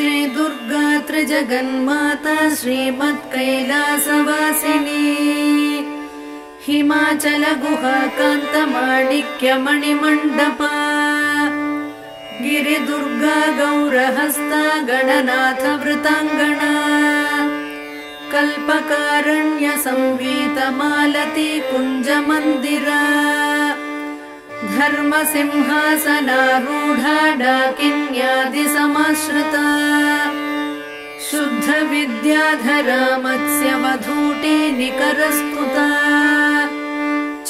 श्री दुर्गा त्रिजगन्माता श्रीमत्कैलासवासिनी हिमाचल गुहा कांत माणिक्य मणिमंडपा गिरिदुर्गा गौरहस्ता गणनाथ वृतांगणा कल्पकारण्य संवीत मालती कुंज मंदिरा धर्म सिंहासनारूढ़ा डाकिन्यादि समाश्रिता शुद्ध विद्याधरा मत्स्य वधूटे निकरस्तुता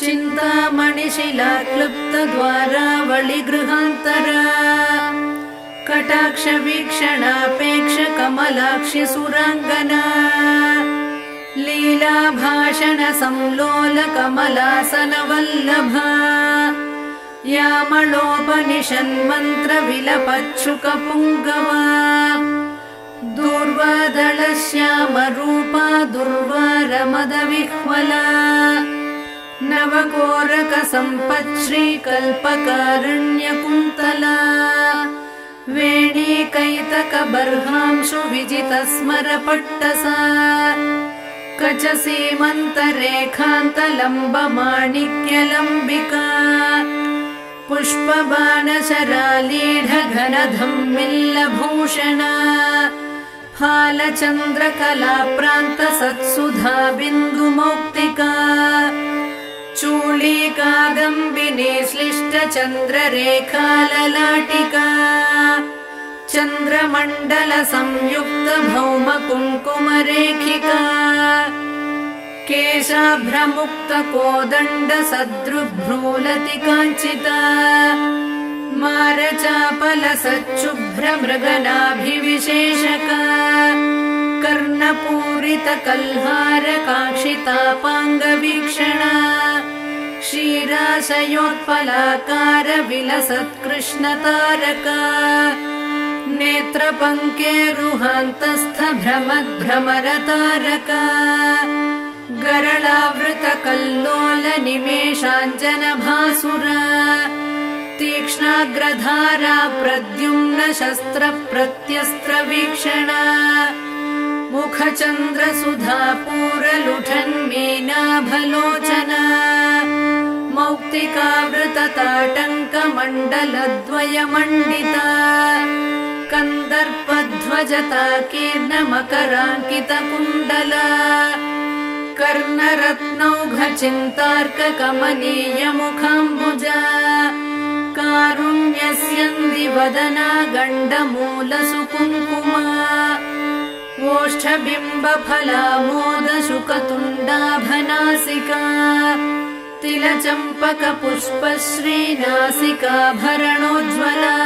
चिंतामणिशिला क्लुप्त द्वारा वळि गृहांतरा कटाक्ष वीक्षणापेक्ष कमलाक्षि सुरांगना लीला भाषण संलोल कमलासन वल्लभा यामलोपनिषन्मंत्र विलपच्छुक पुंगवा दूर्वादल श्याम रूपा दुर्वार मद विह्वला नवकोरक संपच्छ्री कल्पकारण्य कुंतला वेणी कैतक बर्हांशु विजित स्मर पट्टसा कच सीमंत रेखांत लंब माणिक्य लंबिका पुष्पबाण शरालीढ़ घन धम्मिल्ल भूषणा फालचंद्र कला प्रांत सत्सुधा बिंदु मौक्तिका चूली कादंबिनी श्लिष्ट चंद्र रेखा ललाटिका चंद्रमंडल संयुक्त भौम कुंकुम रेखिका केशाभ्र मुक्त कोदंड सद्रुभ्रूलति कांचिता मारचापल सच्चुभ्र मृगनाभिविशेषका कर्णपूरित कल्हार काक्षितापांग वीक्षणा क्षीराशयोत्पलाकार विलसत्कृष्ण तारका नेत्रपंकेरुहांतस्थ भ्रमद्भ्रमर तारका गरलावृत कल्लोल निमेषांजन भासुरा तीक्ष्णाग्रधारा प्रद्युम्न शस्त्र प्रत्यस्त्र वीक्षणा मुखचंद्र सुधापूरलुठन् मीनाभलोचना मौक्तिकावृत ताटंक मंडलद्वय मंडिता कंदर्पध्वजता कीर्ण मकरांकित कुंडला कर्णरत्नौघ चिंतार्क कमनीय मुखांबुजा कारुण्यस्यन्दि वदना गंडमूल सुकुंकुमा ओष्ठबिंब फलामोद शुकतुंडाभनासिका तिलचंपक पुष्पश्री नासिका भरणोज्ज्वला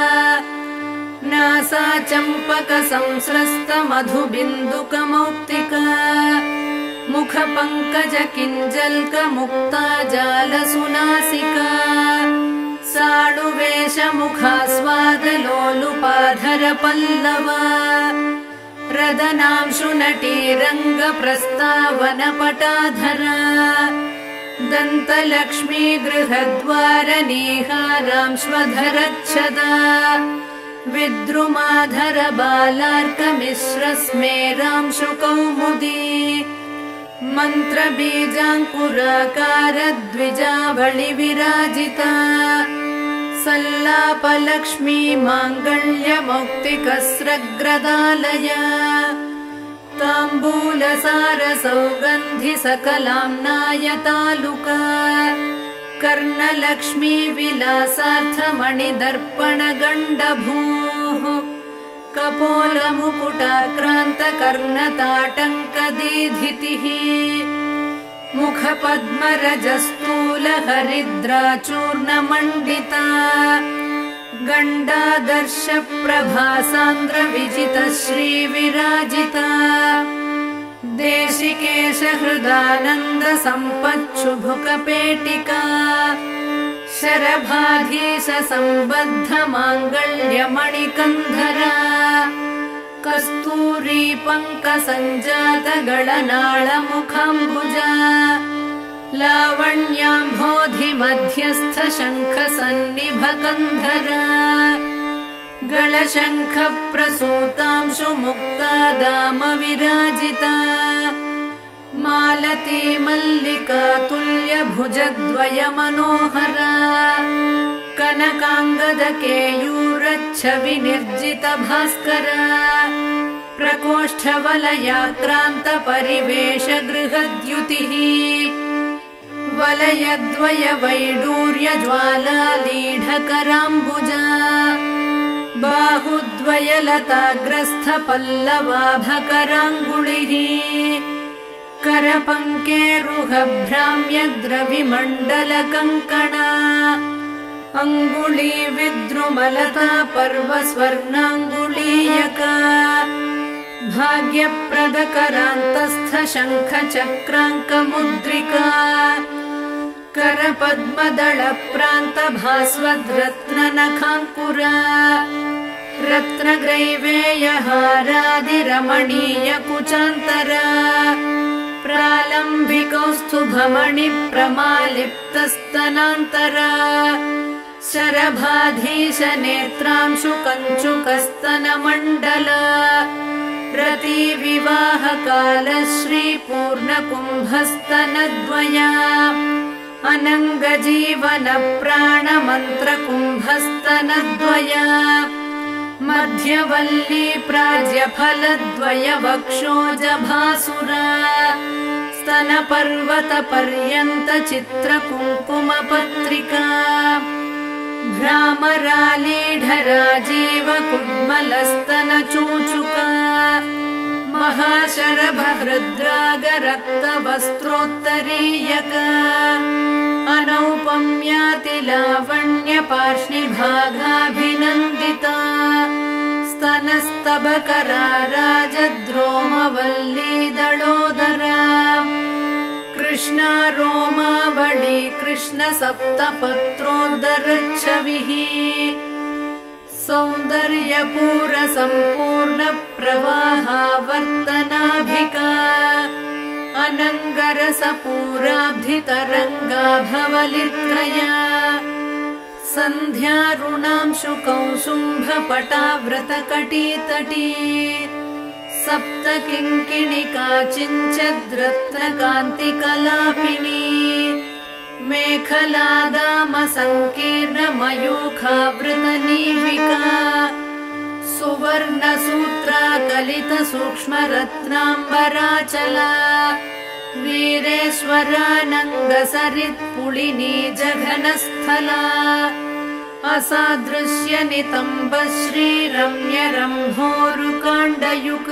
नासा चंपक संस्रस्त मधुबिंदुक मौक्तिका मुख पंकज किंजलक मुक्ता जाल सुनासिका साडुवेश मुखास्वाद लोलुपाधर पल्लवा रदनांशु नटी रंग प्रस्तावन पटाधरा दंतलक्ष्मी गृहद्वार नेहारांश्वधरच्छदा विद्रुमाधर बालार्क मिश्र स्मेरांशु कौमुदी मंत्र बीजांकुराकार द्विजावली विराजिता सल्लाप लक्ष्मी मांगल्य मौक्तिकस्रग्रदालया तांबूल सार सौगंधि सकलाम्नायतालुका कर्णलक्ष्मी विलासार्थ मणिदर्पण गंडभूः कपोल मुकुटाक्रांत कर्णताटंक दीधितिः मुख पद्मरजस्तूल हरिद्राचूर्णमंडिता गंडादर्श प्रभासांद्र विजित श्री विराजिता देशिकेश हृदानंद संपच्छुभुकपेटिका शरभाधीश संबद्ध मांगल्य मणिकंधरा कस्तूरी पंक संजात गणनाल मुखांबुजा लावण्याम्भोधि मध्यस्थ शंख सन्निभकंधरा गलशंख प्रसूतांशु मुक्ता दाम विराजिता मालती मल्लिका तुल्य भुजद्वय मनोहरा कनकांगद केयूरच्छवि निर्जित भास्करा प्रकोष्ठ वलयाक्रांत परिवेश गृहद्युतिः वलयद्वय वैडूर्य ज्वाला लीढकरांबुजा बाहुद्वय लताग्रस्थ पल्लवाभकरांगुलिः करपङ्केरुहभ्राम्य द्रविमण्डलकङ्कणा अंगुली विद्रुमलता पर्वस्वर्णांगुलीयका भाग्यप्रदकरान्तस्थ शङ्खचक्राङ्कमुद्रिका करपद्मदलप्रान्तभास्वद्रत्ननखाङ्कुरा रत्नग्रैवेयहारादिरमणीयकुचान्तरा प्रालम्बिकौस्तुभमणि प्रमालिप्तस्तनान्तरा शरभाधीश नेत्रांशु कञ्चुकस्तनमण्डला रतिविवाहकालश्री पूर्णकुम्भस्तनद्वया अनङ्गजीवनप्राणमन्त्रकुम्भस्तनद्वया मध्यवल्ली प्राज्यफलद्वय वक्षोजभासुरा स्तनपर्वतपर्यन्तचित्रकुङ्कुमपत्रिका भ्रामरालीढराजीवकुड्मलस्तनचूचुका महाशरभहृद्रागरक्तवस्त्रोत्तरीयका अनौपम्यातिलावण्यपार्ष्णिभागाभिनन्दिता स्तनस्तबकरा राजद्रोमवल्लीदलोदरा कृष्णा रोमावली कृष्णसप्तपत्रोदरच्छविः सौन्दर्यपूरसम्पूर्णप्रवाहावर्तनाभिका अनङ्गरसपूराब्धितरङ्गाभवलित्रया सन्ध्यारुणांशु कौसुम्भपटाव्रतकटीतटी सप्तकिङ्किणिका चिञ्चद्रत्नकान्तिकलापिनी मेखलादामसङ्कीर्णमयूखावृतनीविका सुवर्णसूत्राकलितसूक्ष्मरत्नाम्बराचला वीरेश्वरानङ्गसरित्पुलिनी जघनस्थला असादृश्यनितम्बश्रीरम्यरम्भोरुकाण्डयुक्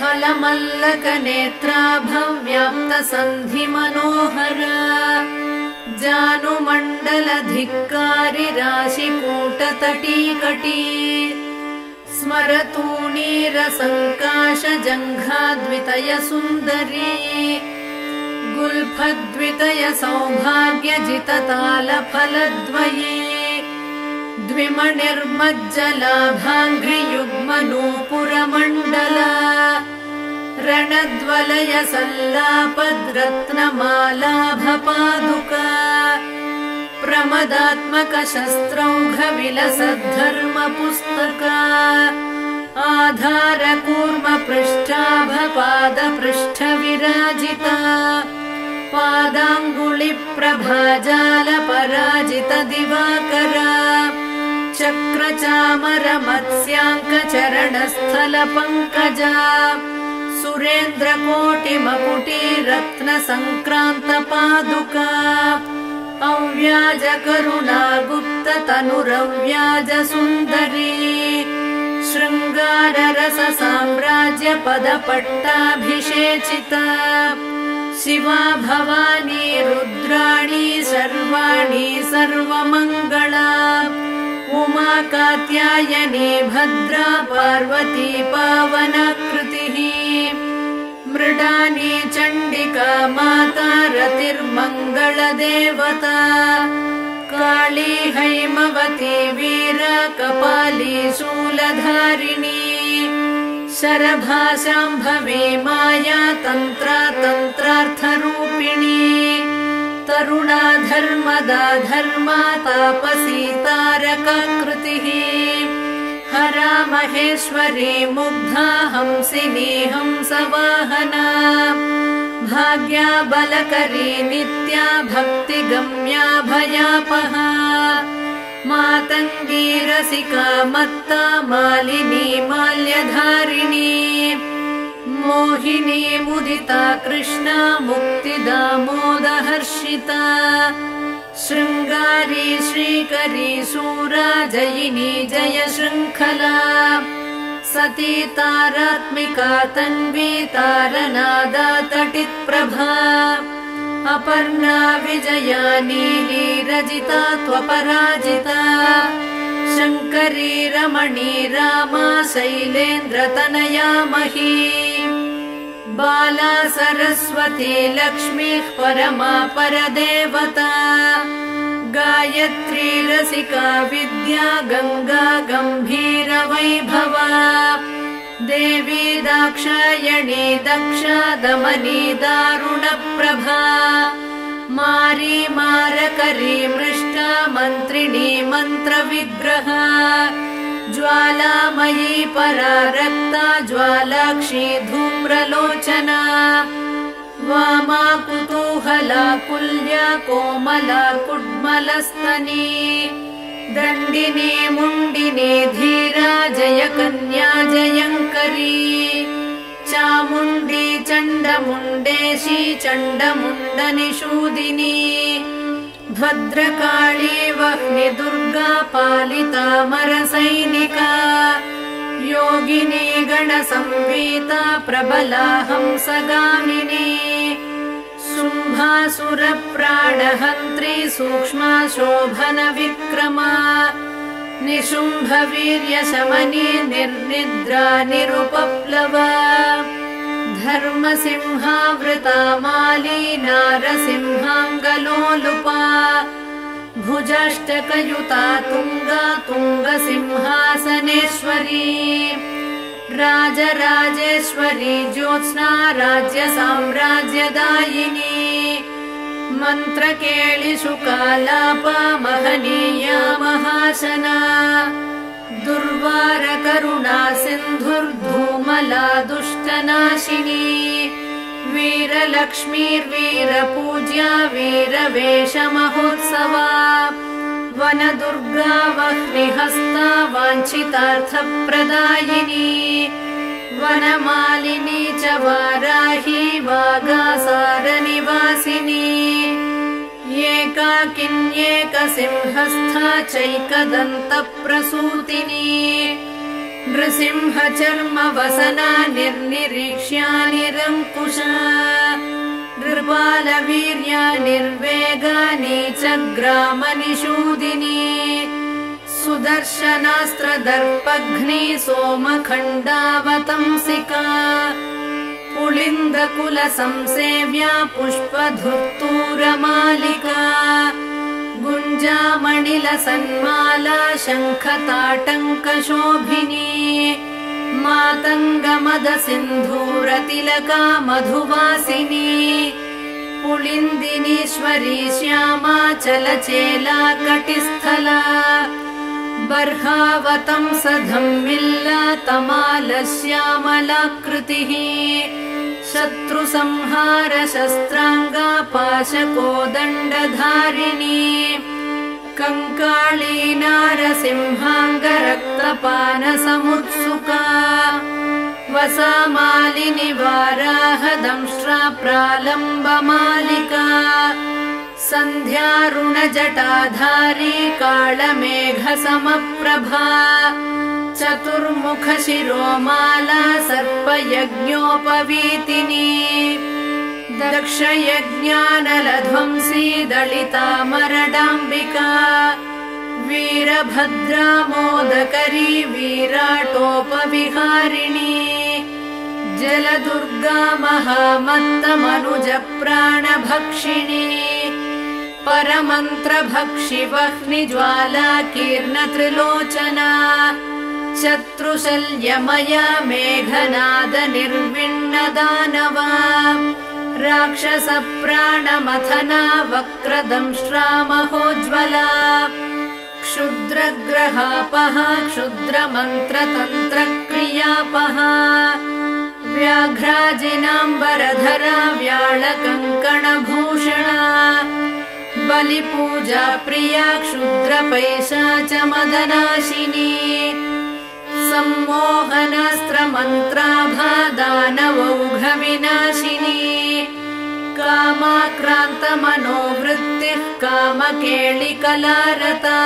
हलमल्लकनेत्रा भव्याप्तसन्धिमनोहरा जानुमण्डलधिक्कारि राशिकूटतटीकटी स्मरतूणीरसङ्काशजङ्घाद्वितयसुन्दरी गुल्फद्वितयसौभाग्यजिततालफलद्वये द्विमनिर्मज्जलाभाङ्घ्रियुग्मनूपुरमण्डला रणद्वलयसल्लापद्रत्नमालाभपादुका प्रमदात्मकशस्त्रौघविलसद्धर्मपुस्तका आधारकूर्मपृष्ठाभपादपृष्ठविराजिता पादाङ्गुलिप्रभाजालपराजितदिवाकरा चक्रचामरमत्स्याङ्कचरणस्थलपङ्कजा सुरेन्द्रकोटिमकुटिरत्नसङ्क्रान्तपादुका अव्याजकरुणागुप्ततनुरव्याजसुन्दरी शृङ्गाररससाम्राज्यपदपट्टाभिषेचिता शिवा भवानी रुद्राणी सर्वाणी सर्वमङ्गला उमा कात्यायनी भद्रा पार्वती पावनाकृतिः मृडानी चण्डिका माता रतिर्मङ्गलदेवता काली हैमवती वीरा कपाली शूलधारिणी शरभाशाम्भवी माया तन्त्रा तन्त्रार्थरूपिणी तरुणा धर्मदा धर्मा तापसी तारकाकृतिः हरा महेश्वरी मुग्धा हंसिनी हंसवाहना भाग्या बलकरी नित्या भक्तिगम्या भयापहा मातंगी रसिका मत्ता मालिनी माल्यधारिणी मोहिनी मुदिता कृष्णा मुक्तिदा मोदहर्षिता शृंगारी श्रीकरी सूरा जयिनी जय शृंखला सती तारात्मिका तन्वी तारनादा तटित प्रभा अपर्णा विजया नीली रजिता त्वपराजिता शंकरी रमणी रामा शैलेन्द्र तनया मही बाला सरस्वती लक्ष्मी परमा परदेवता गायत्री रसिका विद्या गंगा गंभीर वैभवा देवी दाक्षायणी दक्षा दमनी दारुण प्रभा मारी मारकरी मृष्टा मंत्रिणी मंत्र विग्रहा ज्वालामयी परा रक्ता ज्वालाक्षी धूम्रलोचना वामा कुतूहला कुल्या कोमला कुड्मलस्तनी दंडिनी मुंडिनी धीरा जयकन्या जयंकरी चामुंडी चंडमुंडेशी चंडमुंडनिषूदिनी भद्रकाली वह्नि दुर्गा पालिता मरसैनिका योगिनी गणसंवीता प्रबला हंसगामिनी शुंभासुरप्राणहन्त्री सूक्ष्मा शोभन विक्रमा निशुम्भवीर्यशमनी निर्निद्रा निरुपप्लवा धर्मसिंहावृता माली नारसिंहाङ्गलोलुपा भुजाष्टकयुता तुंगा तुंगसिंहासनेश्वरी राजराजेश्वरी ज्योत्स्ना राज्यसाम्राज्यदायिनी मंत्रकेलिषु कालापा महनीया महाशना दुर्वार करुणा सिंधुर्धूमला दुष्टनाशिनी वीरलक्ष्मीर्वीरपूज्या वीरवेशमहोत्सवा वनदुर्गा वह्निहस्ता वाञ्छितार्थप्रदायिनी वनमालिनी च वाराही वागासारनिवासिनी एकाकिन्येकसिंहस्था चैकदन्तप्रसूतिनी नृसिंहचर्मवसना निर्निरीक्ष्या निरङ्कुशा नृपालवीर्या निर्वेगा नीचग्रामनिषूदिनी सुदर्शनास्त्रदर्पघ्नि सोमखण्डावतंसिका पुलिन्दकुलसंसेव्या पुष्पधुत्तूरमालिका गुञ्जामणिलसन्माला शङ्खताटङ्कशोभिनी मातङ्गमदसिन्धूरतिलका मधुवासिनी पुलिन्दिनीश्वरी श्यामा चलचेला कटिस्थला बर्हावतं सधम्मिल्ला तमालश्यामलाकृतिः शत्रुसंहार शस्त्रांगा पाशकोदण्डधारिणी कंकाली नारसिंहाङ्गरक्तपानसमुत्सुका वसामालिनी वाराहदंष्ट्रा प्रालम्बमालिका संध्यारुणजटाधारी कालमेघसमप्रभा चतुर्मुख शिरोमाला सर्पयज्ञोपवीतिनी दक्षयज्ञानलध्वंसी दलितामरडाम्बिका वीरभद्रामोदकरी वीराटोपविहारिणी जलदुर्गा महामत्तमनुजप्राणभक्षिणी परमंत्रभक्षि वह्निज्वाला कीर्णत्रिलोचना शत्रुशल्यमया मेघनाद निर्विण्णदानवा राक्षसप्राणमथना वक्रदंष्ट्रा महोज्ज्वला क्षुद्रग्रहापः क्षुद्रमन्त्रतन्त्रक्रियापः व्याघ्राजिनाम्बरधरा व्यालकङ्कणभूषणा बलिपूजा प्रिया क्षुद्रपैशाचमदनाशिनी सम्मोहनास्त्रमन्त्राभा दानवौघविनाशिनी कामाक्रान्तमनोवृत्तिः कामकेलिकलारता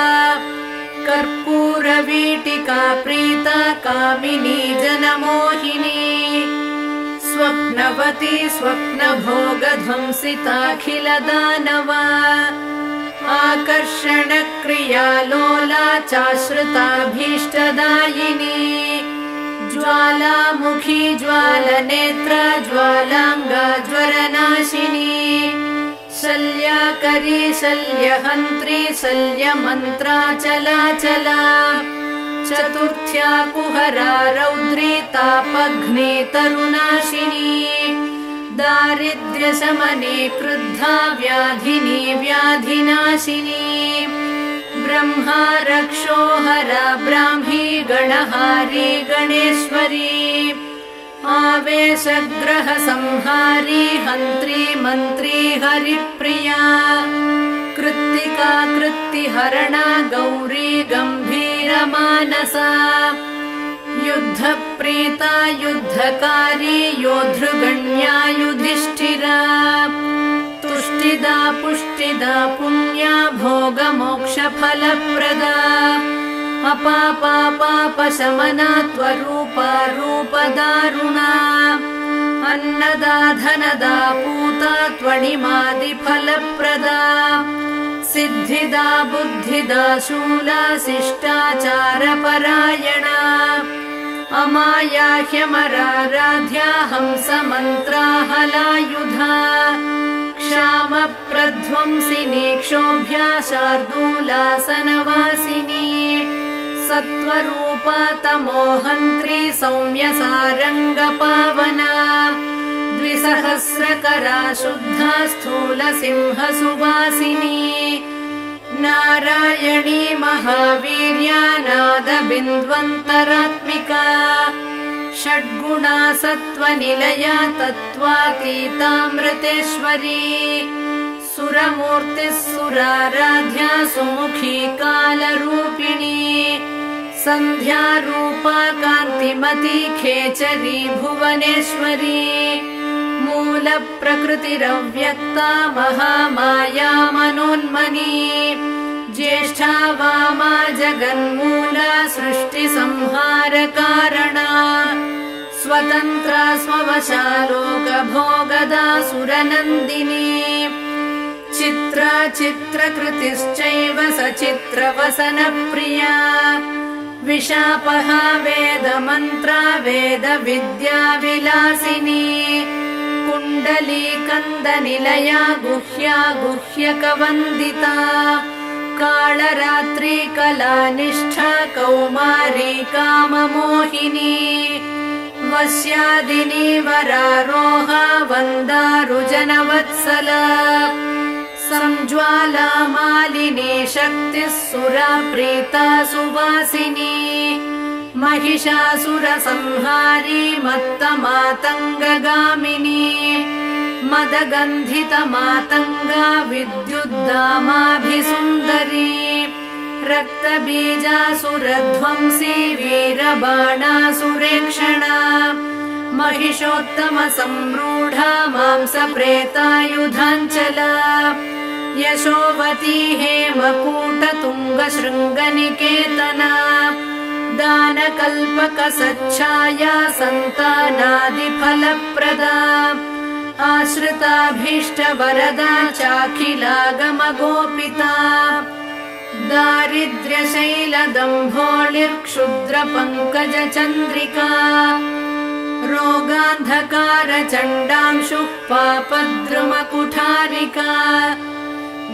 कर्पूरवीटिका प्रीता कामिनी जनमोहिनी स्वप्नवती स्वप्नभोगध्वंसिताखिलदानवा आकर्षणक्रियालोला चाश्रिताभीष्टदायिनी ज्वालामुखी ज्वालनेत्रा ज्वालाङ्गा ज्वरनाशिनी शल्याकरी शल्यहन्त्री शल्यमन्त्रा चलाचला चतुर्थ्या कुहरा रौद्री तापघ्ने तरुणाशिनी दारिद्र्यशमने क्रुद्धा व्याधिनी व्याधिनाशिनी ब्रह्मा रक्षोहरा ब्राह्मी गणहारी गणेश्वरी आवेशग्रह संहारी हन्त्री मन्त्री हरिप्रिया कृत्तिका कृत्तिहरणा गौरी गम्भीरमानसा युद्धप्रीता युद्धकारी योद्धृगण्या युधिष्ठिरा तुष्टिदा पुष्टिदा पुण्या भोगमोक्षफलप्रदा अपापा पापशमना त्वरूपा रूपदारुणा अन्नदा धनदा पूता त्वणिमादिफलप्रदा सिद्धिदा बुद्धिदा शूला शिष्टाचारपरायणा अमाया ह्यमराराध्या हंसमन्त्रा हलायुधा क्षामप्रध्वंसिनी क्षोभ्या शार्दूलासनवासिनी सत्त्वरूपा तमोहन्त्री सौम्यसारङ्गपावना द्विसहस्रकरा शुद्धा स्थूलसिंहसुवासिनी नारायणी महावीर्या नादबिन्द्वन्तरात्मिका षड्गुणा सत्त्वनिलया तत्त्वातीतामृतेश्वरी सुरमूर्तिः सुराराध्या सुमुखी कालरूपिणी सन्ध्यारूपा कान्तिमती खेचरी भुवनेश्वरी मूलप्रकृतिरव्यक्ता महामाया मनोन्मनी ज्येष्ठा वामा जगन्मूला सृष्टिसंहारकारणा स्वतन्त्रा स्ववशा लोकभोगदा सुरनन्दिनी चित्रा चित्रकृतिश्चैव सचित्रवसनप्रिया विशापः वेदमन्त्रा वेदविद्याविलासिनी कुण्डली कन्दनिलया गुह्या गुह्यकवन्दिता कालरात्रि कलानिष्ठा कौमारी काममोहिनी वस्यादिनी वरारोहा वन्दारुजनवत्सला संज्वाला मालिनी शक्तिः सुरा प्रीता सुवासिनी महिषासुरसंहारी मत्तमातङ्गगामिनी मदगन्धितमातङ्गा विद्युद्दामाभिसुन्दरी रक्तबीजासुरध्वंसी वीरबाणासुरेक्षणा महिषोत्तमसम्रूढा मांसप्रेतायुधाञ्चला यशोवती हेमकूटतुङ्गशृङ्गनिकेतना दानकल्पकसच्छाया सन्तानादिफलप्रदा आश्रिताभीष्टवरदा चाखिलागमगोपिता दारिद्र्यशैलदम्भोलिर्क्षुद्रपङ्कजचन्द्रिका रोगान्धकारचण्डांशुः पापद्रुमकुठारिका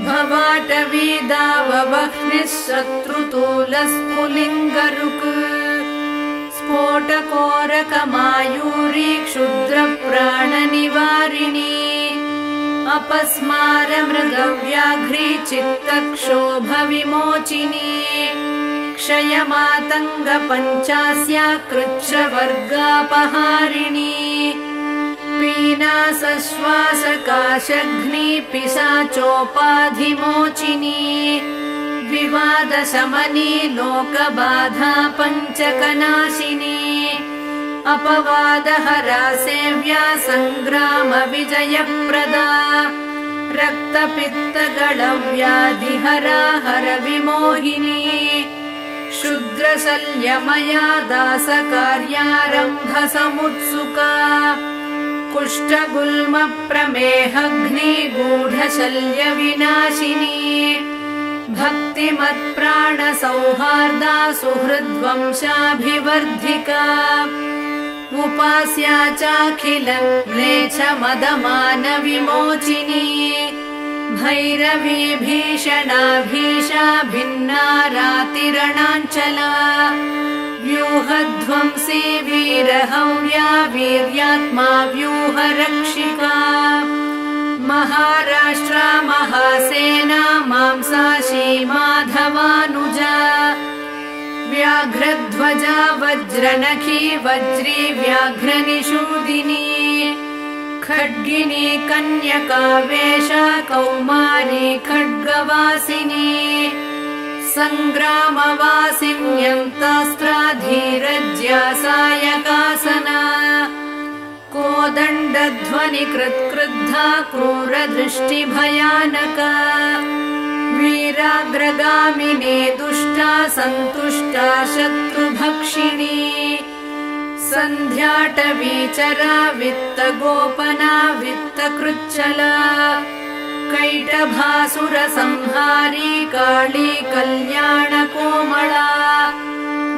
भवाटवीदाववह्निः शत्रुतूलस्फुलिङ्गरुक् स्फोटकोरकमायूरी क्षुद्रप्राणनिवारिणी अपस्मार मृगव्याघ्री चित्तक्षोभविमोचिनी क्षयमातङ्गपञ्चास्या कृच्छवर्गापहारिणी पीनासश्वासकाशघ्नी पिशाचोपाधिमोचिनी विवादशमनी लोकबाधा पञ्चकनाशिनी अपवादहरा सेव्या सङ्ग्रामविजयप्रदा रक्तपित्तगळव्याधिहरा हरविमोहिनी शूद्रशल्यमया दासकार्यारम्भसमुत्सुका कुष्ठगुल्मप्रमेहग्नि गूढशल्यविनाशिनी भक्तिमत्प्राणसौहार्दा सुहृद्वंशाभिवर्धिका उपास्या चाखिलं म्लेच्छमदमानविमोचिनी भैरवी भीषणाभीषा भिन्ना रातिरणाञ्चला व्यूहध्वंसी वीरहव्या वीर्यात्मा व्यूहरक्षिका महाराष्ट्रा महासेना मांसाशी माधवानुजा व्याघ्रध्वजा वज्रनखी वज्री व्याघ्रनिषूदिनी खड्गिनी कन्यकावेशा कौमारी खड्गवासिनी सङ्ग्रामवासिन्यन्तास्त्राधीरज्यासायकासना कोदण्डध्वनिकृत्क्रुद्धा क्रूरदृष्टिभयानका वीराग्रगामिनी दुष्टा सन्तुष्टा शत्रुभक्षिणी सन्ध्याटवीचरा वित्तगोपना वित्तकृच्छला कैटभासुरसंहारी काली कल्याणकोमला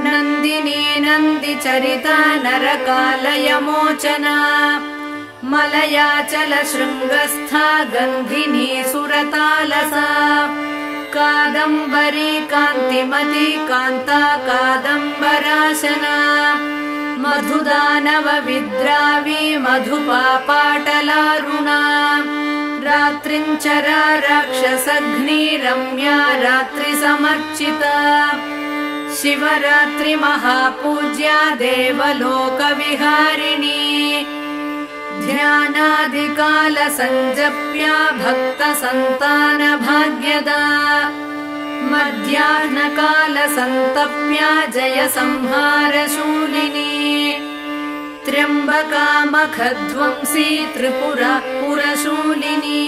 नन्दिनी नन्दिचरिता नरकालयमोचना मलयाचलशृङ्गस्था गन्धिनी सुरतालसा कादम्बरी कान्तिमती कान्ता कादम्बराशना मधुदानवविद्रावी मधुपापाटलारुणा रात्रिञ्चरा राक्षसघ्नी रम्या रात्रिसमर्चिता शिवरात्रिमहापूज्या देवलोकविहारिणी ध्यानादिकालसञ्जप्या भक्तसन्तानभाग्यदा मध्याह्नकालसन्तप्या जयसंहारशूलिनी त्र्यम्बकामखध्वंसी त्रिपुरा पुरशूलिनी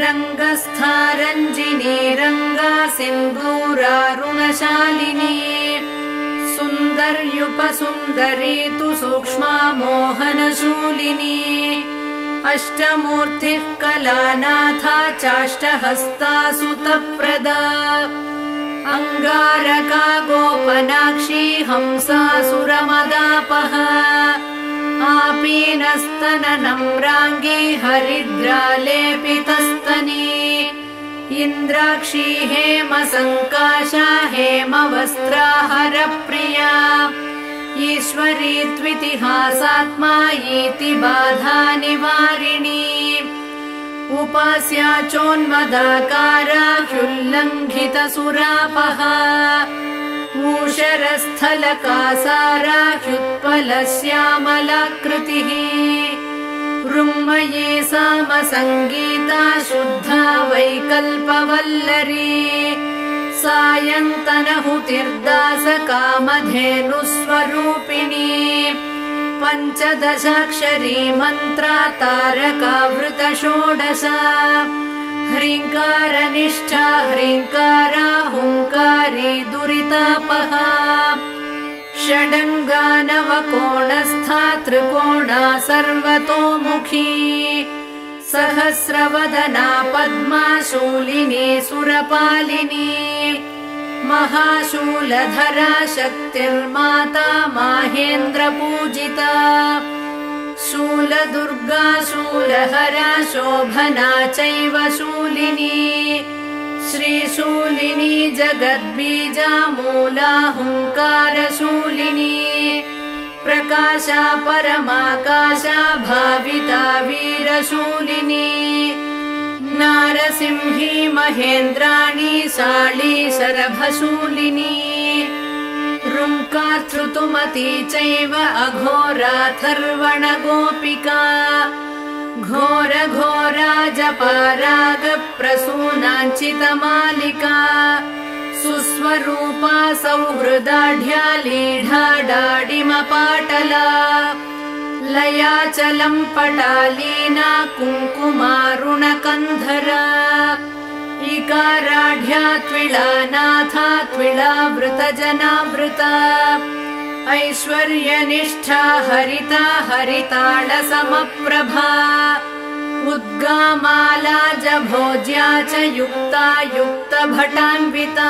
रङ्गस्थारञ्जिनी रङ्गा सिन्दूरारुणशालिनी सुन्दर्युपसुन्दरी तु सूक्ष्मा मोहनशूलिनी अष्टमूर्तिः कलानाथा चाष्टहस्ता सुतप्रदा अङ्गारका गोपनाक्षी हंसासुरमदापहा आपीनस्तननम्राङ्गी हरिद्रालेपितस्तनी इन्द्राक्षी हेमसङ्काशा हेमवस्त्राहरप्रिया ईश्वरी त्वितिहासात्मा इति बाधानिवारिणी उपास्या चोन्मदाकारा ह्युल्लङ्घितसुरापहा ऊषरस्थलकासारा ह्युत्पलश्यामलाकृतिः रुम्मये सामसङ्गीता शुद्धा वैकल्पवल्लरी सायन्तनहुतिर्दासकामधेनुस्वरूपिणी पञ्चदशाक्षरी मन्त्रा तारकावृतषोडशा ह्रीङ्कारनिष्ठा ह्रीङ्कारा हुङ्कारी दुरितापहा षडङ्गा नवकोणस्था त्रिकोणा सर्वतोमुखी सहस्रवदना पद्मा शूलिनी सुरपालिनी महाशूलधरा शक्तिर्माता माहेन्द्रपूजिता शूलदुर्गा शूलहरा शोभना चैव शूलिनी श्रीशूलिनी जगद्बीजा मूला हुङ्कारशूलिनी प्रकाशा परमाकाशा भाविता वीरशूलिनी नारसिंही महेन्द्राणी साली सरभशूलिनी रुंकाश्रुतुमती चैव अघोराथर्वण गोपिका घोर घोरा जपराग प्रसूनांचित मालिका सुस्वरूपा सौहृदाढ्या लीढा डाडिमपाटला लयाचलं पटालीना कुंकुमारुणकंधरा इकाराढ्या त्विलानाथा त्विलावृतजनावृता ऐश्वर्यनिष्ठा हरिता हरिताल समप्रभा उद्गामाला जभोज्या च युक्ता युक्तभटान्विता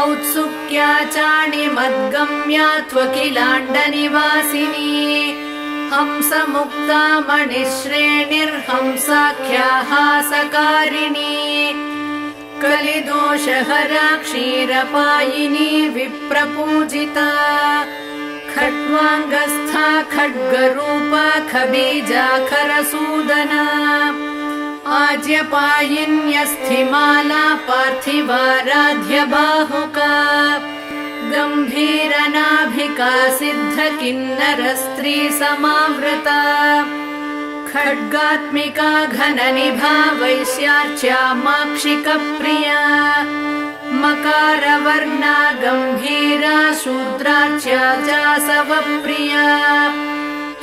औत्सुक्या चाणिमद्गम्या त्वकिलाण्डनिवासिनी हंसमुक्ता मणिश्रेणिर्हंसाख्याहासकारिणी कलिदोषहरा क्षीरपायिनी विप्रपूजिता खट्वांगस्था खड्गरूपा खबीजाखरसूदना आज्यपायिन्यस्थिमाला पार्थिवाराध्यबाहुका गंभीरनाभिका सिद्धकिन्नरस्त्री समावृता खड्गात्मिका घननिभा वैश्याच्या माक्षिकप्रिया मकारवर्णा गंभीरा शूद्राच्या जासवप्रिया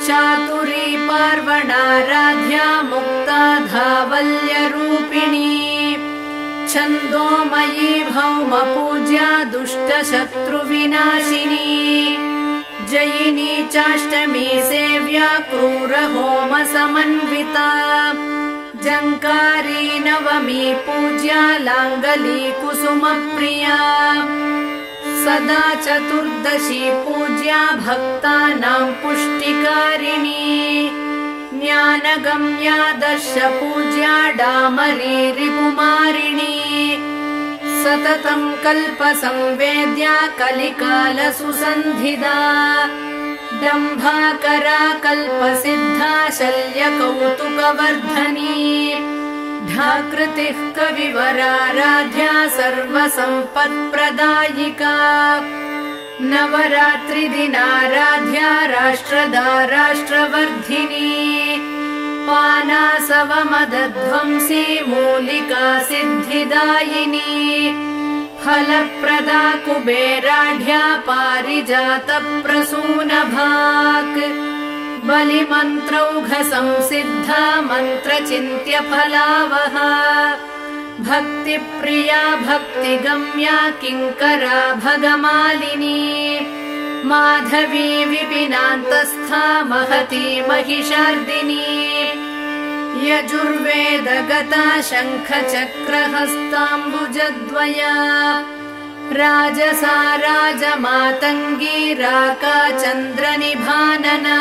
चातुरी पार्वणाराध्या मुक्ता धावल्यरूपिणी छन्दोमयी भौमपूज्या दुष्टशत्रुविनाशिनी जयिनी चाष्टमी सेव्या क्रूरहोमसमन्विता जंकारी नवमी पूज्या लांगली कुसुमप्रिया सदा चतुर्दशी पूज्या भक्तानां पुष्टिकारिणी ज्ञानगम्या दर्श पूज्या डामरी रिपुमारिणी सततं कल्पसंवेद्या कलिकालसुसन्धिदा दम्भाकरा कल्पसिद्धा शल्यकौतुकवर्धनी ढाकृतिः कविवराराध्या सर्वसम्पत्प्रदायिका नवरात्रिदिनाराध्या राष्ट्रदा राष्ट्रवर्धिनी पानासवमदध्वंसी मूलिका सिद्धिदायिनी फलप्रदा कुबेराढ्या पारिजातप्रसूनभाक् बलिमन्त्रौघ संसिद्धा मन्त्रचिन्त्य फलावहा भक्तिप्रिया भक्तिगम्या किङ्करा भगमालिनी माधवी विपिनान्तस्था महती महिषार्दिनी यजुर्वेदगता शङ्खचक्रहस्ताम्बुजद्वया राजसा राजमातङ्गी राका चन्द्रनिभानना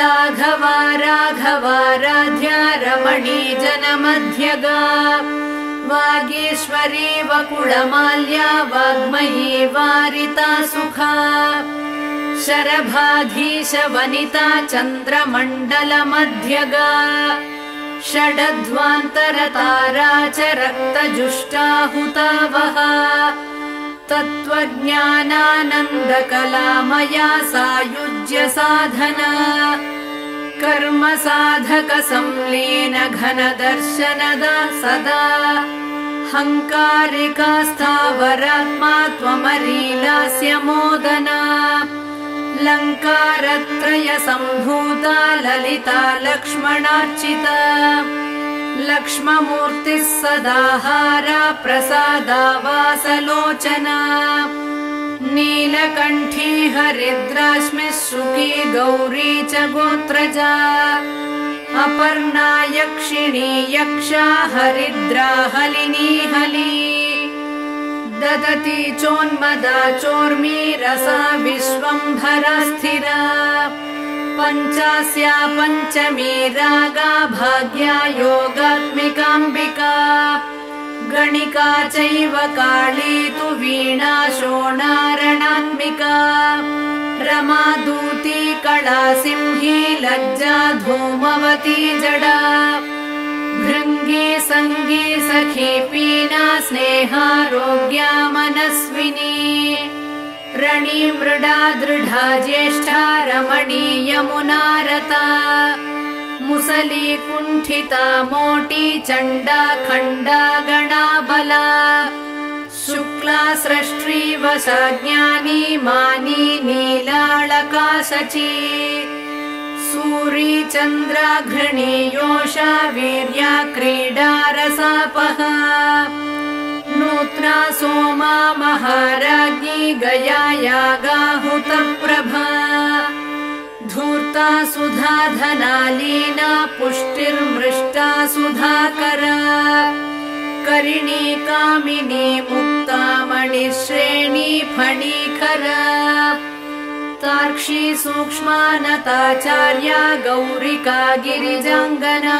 लाघवा राघवाराध्या रमणी जनमध्यगा वागीश्वरी वकुळमाल्या वाग्मयी वारिता सुखा शरभाधीश वनिता चन्द्रमण्डलमध्यगा षडध्वान्तरतारा च रक्तजुष्टाहुतावहा तत्त्वज्ञानानन्दकलामया सायुज्य साधना कर्मसाधकसंलीन घनदर्शनदा सदा हंकारिका स्थावरात्मा त्वमरीलास्य मोदना लङ्कारत्रय सम्भूता ललिता लक्ष्मणार्चिता लक्ष्ममूर्तिः सदाहारा प्रसादावासलोचना नीलकण्ठी हरिद्राश्मिः शुकी गौरी च गोत्रजा अपर्णा यक्षिणी यक्षा हरिद्रा हलिनी हली ददति चोन्मदा चोर्मी रसा विश्वम्भरा स्थिरा पञ्चास्या पञ्चमी रागा भाग्या योगात्मिकाम्बिका गणिका चैव काली तु वीणा शोणारणात्मिका रमा दूती कला सिंही लज्जा धूमवती जड़ा भृंगी संगी सखी पीना स्नेहा रोग्या मनस्विनी रणी मृडा दृढ़ा ज्येष्ठा रमणी यमुना रता मुसली कुंठिता मोटी चंडा खंडा गणा बला शुक्ला सृष्टि वसा ज्ञानी मानी नीलालका सची सूरी चंद्रा घृणी योषा वीर्या क्रीडा रसापह नूत्रा सोमा महाराज्ञी गया यागाहुत प्रभा धूर्ता सुधा धनालीना पुष्टिर्मृष्टा सुधाकरा करिणी कामिनी मुक्ता मणिश्रेणी फणीखरा तार्क्षी सूक्ष्मानताचार्या गौरिका गिरिजांगना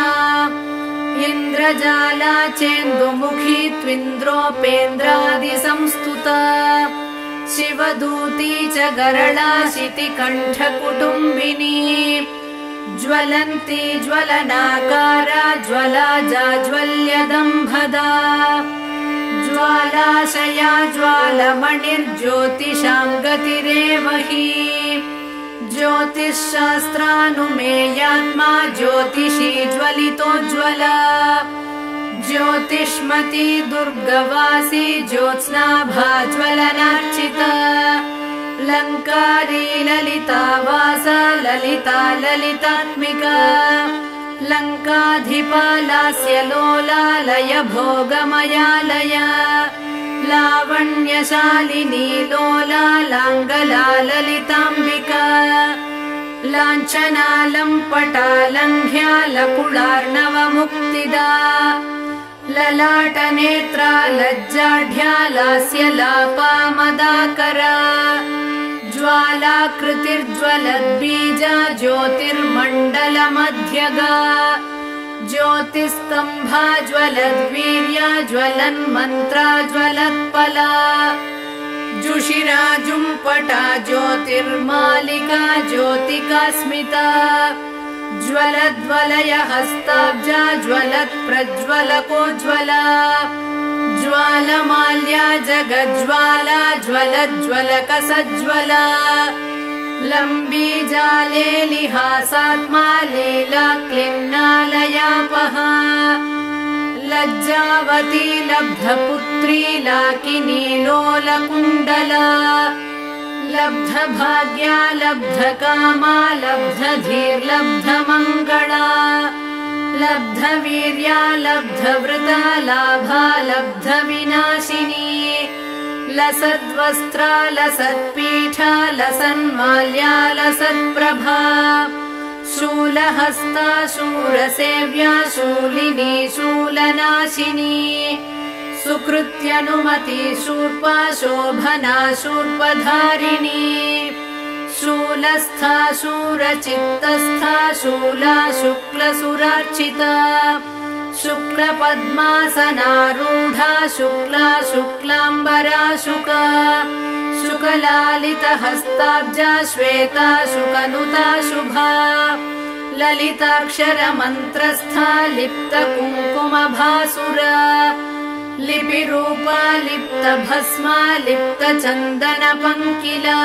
इंद्रजाला चेन्दुमुखी त्विन्द्रोपेन्द्रादि संस्तुता शिवदूती च गरला शितिकण्ठकुटुम्बिनी ज्वलन्ती ज्वलनाकारा ज्वला जाज्वल्यदम्भदा ज्वालाशया ज्वालमणिर्ज्योतिषां गतिरेव हि ज्योतिषशास्त्रानुमेयात्मा ज्योतिषी ज्वलितोज्ज्वला ज्योतिष्मती दुर्गवासी ज्योत्स्नाभा ज्वलनार्चिता लंकारी ललिता वासा ललिता ललितात्मिका लंकाधिपा लास्य लोला लय भोगमया लया लावण्यशालिनी लोला लांगला ललितांबिका लांछना लंपटा लंघ्या लकुलार्णव मुक्तिदा ललाट नेत्रा लज्जाढ्या लास्य लापा मदाकरा ज्वाला कृतिर्ज्वलद्बीजा ज्योतिर्मण्डलमध्यगा ज्योतिस्तम्भा ज्वलद्वीर्या ज्वलन्मन्त्रा ज्वलत्पला जुषिरा जुम्पटा ज्योतिर्मालिका ज्योतिकास्मिता ज्वलद्वलय हस्ताब्जा ज्वलत्प्रज्वलकोज्ज्वला ज्वालमाल्या जगज्ज्वाला ज्वलज्ज्वलकसज्ज्वला लंबी जाले लिहासात्मा लीला क्लिन्नालयापहा लज्जावती लब्धपुत्री लाकिनी लोलकुण्डला लब्धभाग्या लब्धकामा लब्धधीर्लब्धमङ्गला लब्धवीर्या लब्धवृता लाभा लब्धविनाशिनी लसद्वस्त्रा लसत्पीठा लसन्माल्या लसत्प्रभा शूलहस्ता शूरसेव्या शूलिनी शूलनाशिनी सुकृत्यनुमति शूर्पा शोभना शूर्पधारिणी शूलस्था शूरचित्तस्था शूला शुक्लसुरार्चिता शुक्लपद्मासनारूढा शुक्ला शुक्लाम्बरा शुका शुकलालितहस्ताब्जा श्वेता शुकनुता शुभा ललिताक्षरमन्त्रस्था लिप्तकुङ्कुमभासुरा लिपिरूपा लिप्तभस्मा लिप्तचन्दनपङ्किला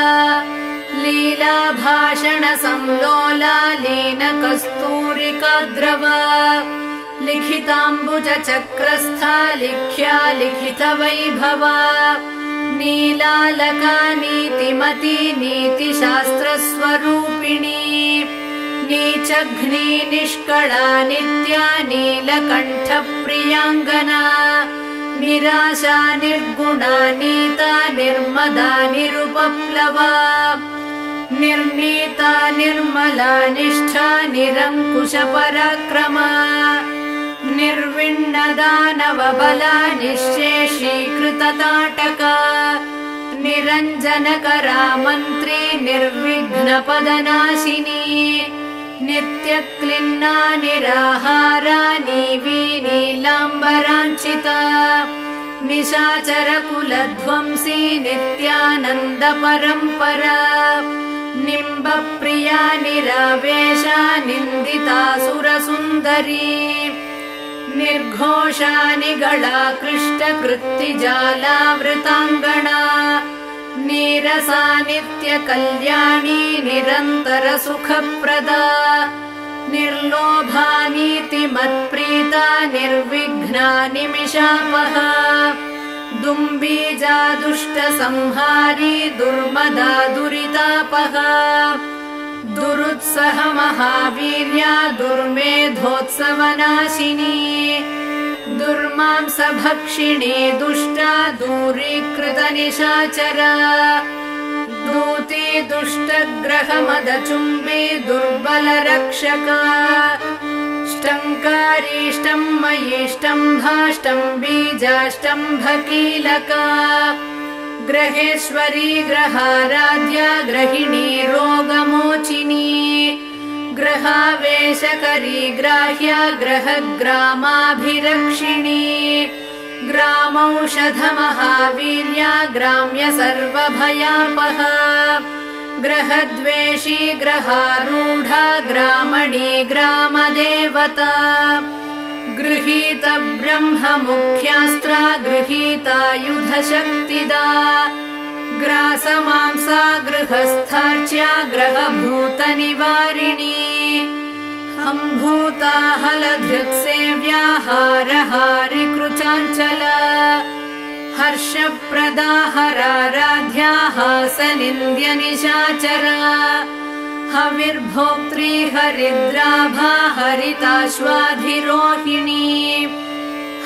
लीलाभाषणसंलोला लीनकस्तूरिकाद्रवा लिखिताम्बुजचक्रस्था लिख्या लिखितवैभवा नीलालका नीतिमती नीतिशास्त्रस्वरूपिणी नीचघ्नी निष्कला नित्या नीलकण्ठप्रियाङ्गना निराशा निर्गुणा नीता निर्मदा निरुपप्लवा निर्नीता निर्मला निष्ठा निरंकुश पराक्रमा निर्विण्ण दानवबला निःशेषीकृतताटका निरञ्जनकरा मन्त्री निर्विघ्नपदनाशिनी नित्यक्लिन्ना निराहारा नीवी नीलाम्बराञ्चिता निशाचरकुलध्वंसी नित्यानन्दपरम्परा निम्ब प्रिया निरावेशा निंदिता सुरसुंदरी निर्घोषा निगड़ा कृष्ट कृत्तिजालावृतांगणा नीरसा नित्य कल्याणी निरंतर सुखप्रदा निर्लोभा नीति मत्प्रीता निर्विघ्ना निमिषापहा दुम्बीजा दुष्ट संहारी दुर्मदा दुरितापहा दुरुत्सह महावीर्या दुर्मेधोत्सवनाशिनी दुर्मांस भक्षिणी दुष्टा दूरीकृत निशाचरा दूती दुष्टग्रह मदचुम्बी दुर्बल रक्षका ष्टंकारी ष्टम्मयी ष्टम्भा ष्टम्बीजा ष्टम्भकीलका ग्रहेश्वरी ग्रहाराध्या ग्रहिणी रोगमोचिनी ग्रहावेशकरी ग्राह्या ग्रहग्रामाभिरक्षिणी ग्रामौषध महावीर्या ग्राम्य सर्वभयापहा ग्रहद्वेषी ग्रहारूढ़ा ग्रामणी ग्रामदेवता गृहीत ब्रह्म मुख्यास्त्रा गृहीतायुधशक्तिदा ग्रासमांसा गृहस्थार्च्या ग्रहभूतनिवारिणी हम्भूता हलधृत्सेव्या हारहारिकृचाञ्चला हर्षप्रदा हराराध्या हासनिन्द्य निशाचरा हविर्भोक्त्री हरिद्राभा हरिताश्वाधिरोहिणी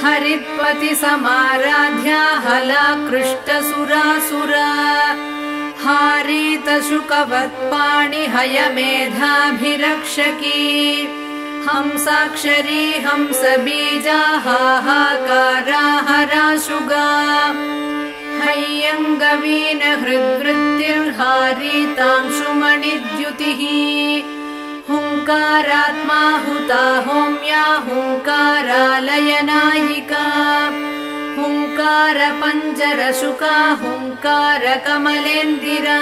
हरित्पति समाराध्या हलाकृष्टसुरासुरा हारीतशुकवत्पाणि हयमेधाभिरक्षकी हंसाक्षरी हंसबीजा हाहाकारा हराशुगा हय्यङ्गवीन हृद्वृत्तिर्हारीतांशुमणिद्युतिः हुंकारात्मा हुता होम्या हुंकारालयनायिका हुंकारपञ्जरशुका हुंकारकमलेन्दिरा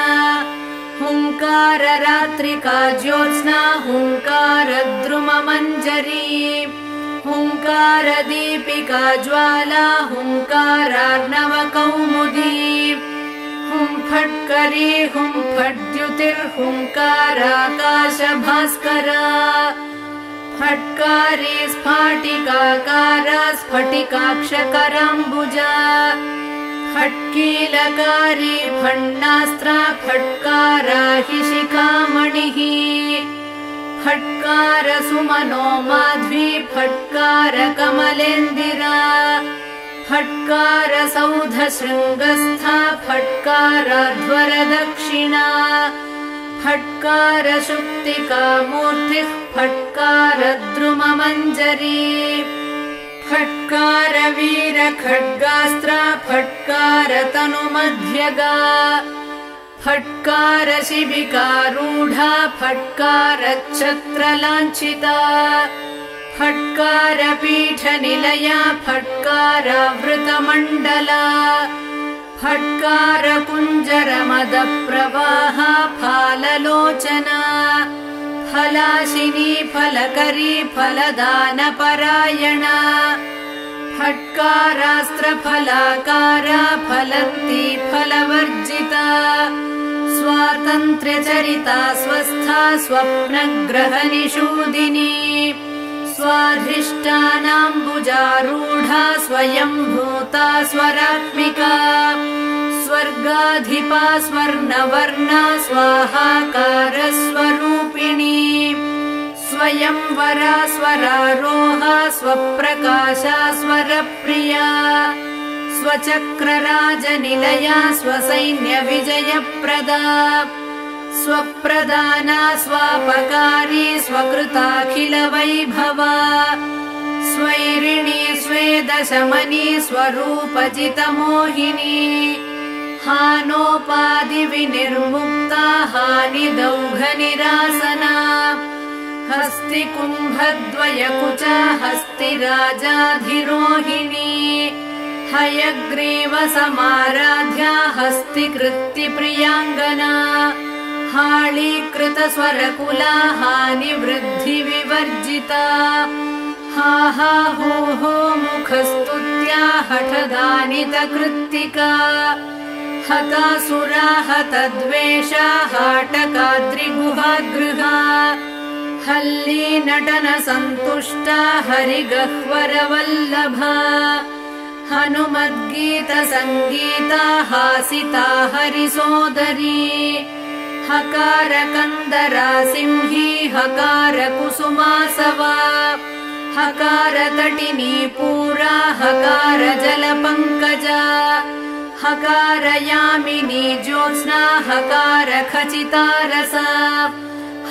हुंकाररात्रिका ज्योत्स्ना हुंकारद्रुममञ्जरी हुंकारदीपिका ज्वाला हुंकारार्णवकौमुदी हुंफट्करी हुंफड्युतिर्हुंकाराकाशभास्करा फट्कारी स्फाटिकाकारा स्फटिकाक्षकराम्बुजा फट्कीलकारी फण्डास्त्रा फट्कारा हि शिखामणिः फट्कार सुमनो माध्वी फट्कार कमलेन्दिरा फट्कार सौध शृङ्गस्था फट्काराध्वर दक्षिणा फट्कार शुक्तिका मूर्तिः फट्कार द्रुममञ्जरी फट्कार वीर खड्गास्त्र फट्कार तनुमध्यगा फट्कार शिबिकारूढा फट्कार छत्रलाञ्छिता फट्कार पीठनिलया फट्कार वृतमण्डला फट्कार कुञ्जरमदप्रवाहा फाललोचना फलाशिनी फलकरी फलदानपरायणा फट्कारास्त्रफलाकारा फलन्ती फलवर्जिता स्वातन्त्र्यचरिता स्वस्था स्वप्नग्रहनिषूदिनी स्वाधिष्ठानाम्बुजारूढा स्वयंभूता स्वरात्मिका स्वर्गाधिपा स्वर्णवर्णा स्वाहाकारस्वरूपिणी स्वयंवरा स्वरारोहा स्वप्रकाशा स्वरप्रिया स्वचक्रराजनिलया स्वसैन्यविजयप्रदा स्वप्रदाना स्वापकारी स्वकृताखिलवैभवा स्वैरिणी स्वेदशमनी स्वरूपजितमोहिनी हानोपाधिविनिर्मुक्ता हानिदौघनिरासना हस्तिकुम्भद्वयकुचा हस्तिराजाधिरोहिणी हयग्रीवसमाराध्या हस्तिकृत्तिप्रियाङ्गना हालीकृत स्वरकुला हानिवृद्धि विवर्जिता हा हा हो हो मुखस्तुत्या हठदानित कृत्तिका हतासुरा हतद्वेषा हाटकाद्रिगुहागृहा हल्ली नटन संतुष्टा हरिगह्वरवल्लभा हनुमद्गीत संगीता हासिता हरिसोदरी हकार कंदरा सिंही हकार कुसुमासवा हकार तटिनी पूरा हकार जलपंकजा हकार यामिनी ज्योत्स्ना हकार खचितारसा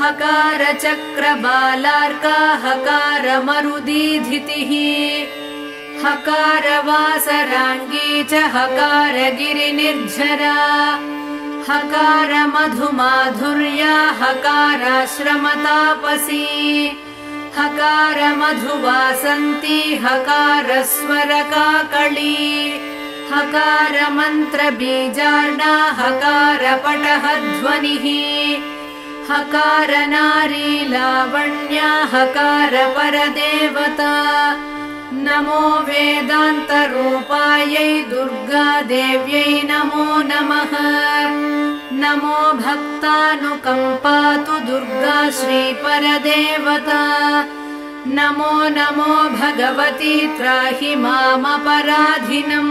हकार चक्र बालार्का हकार मरुदीधितिः हकार वासरांगी च हकार गिरिनिर्झरा हकार मधुमाधुर्या हकाराश्रमतापसी हकार मधुवासंती हकार स्वरकाकली हकार मंत्रबीजार्णा हकार पटहध्वनिः हकार नारी लावण्या हकार परदेवता नमो वेदांत रूपायै दुर्गा देव्यै नमो नमः नमो भक्तानुकंपातु दुर्गा श्री परदेवता नमो नमो भगवती त्राहि माम अपराधिनम्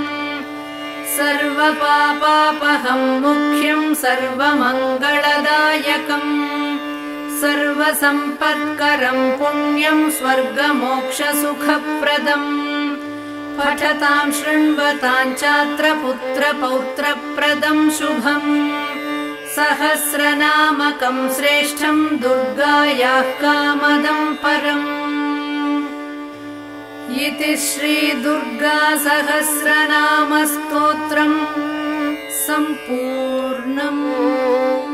सर्वपापापहं मुख्यं सर्वमंगलदायकं सर्वसंपत्करं पुण्यं स्वर्गमोक्षसुखप्रदं पठतां शृण्वतां चात्र पुत्रपौत्रप्रदं शुभं सहस्रनामकं श्रेष्ठं दुर्गायाः कामदं परम्। इति श्री दुर्गा सहस्रनाम स्तोत्रम् सम्पूर्णम्।